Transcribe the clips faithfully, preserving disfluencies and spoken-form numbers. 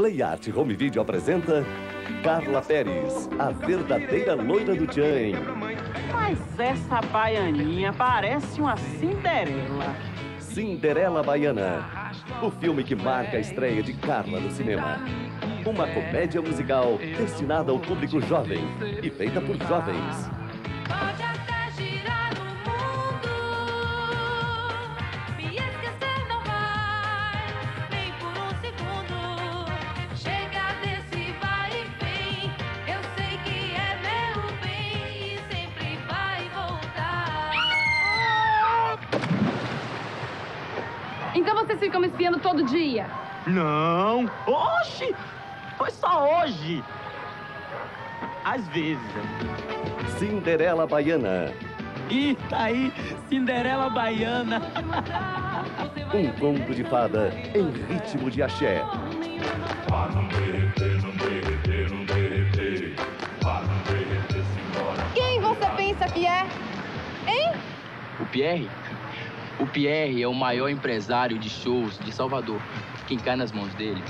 Play Art Home Vídeo apresenta Carla Pérez, a verdadeira loira do Tchan. Mas essa baianinha parece uma Cinderela. Cinderela Baiana, o filme que marca a estreia de Carla no cinema. Uma comédia musical destinada ao público jovem e feita por jovens. Pode até girar o mundo, me esquecer não vai, nem por um segundo. Chega desse vai e vem, eu sei que é meu bem e sempre vai voltar. Então vocês ficam me espiando todo dia? Não! Oxi! Foi só hoje! Às vezes. Cinderela Baiana. Ih, tá aí! Cinderela Baiana! Um conto de fada em ritmo de axé. Quem você pensa que é? Hein? O Pierre? O Pierre é o maior empresário de shows de Salvador. Quem cai nas mãos dele,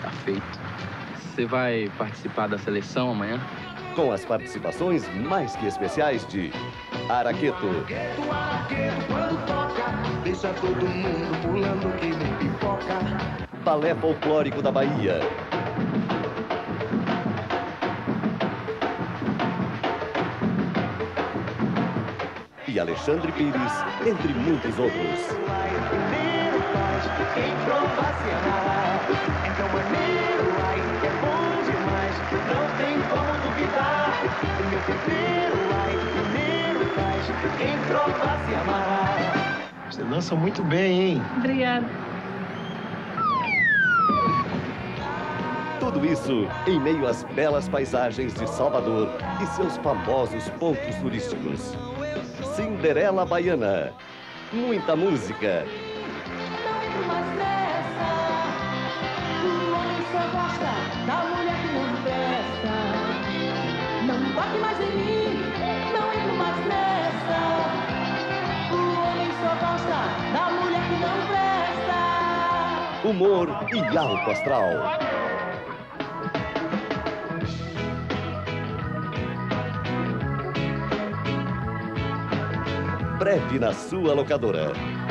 tá feito. Você vai participar da seleção amanhã? Com as participações mais que especiais de Araqueto, Balé Folclórico da Bahia, e Alexandre Pires, entre muitos outros. Você dança muito bem, hein? Obrigada. Tudo isso em meio às belas paisagens de Salvador e seus famosos pontos turísticos. Cinderela Baiana. Muita música. Humor e alto astral. Breve na sua locadora.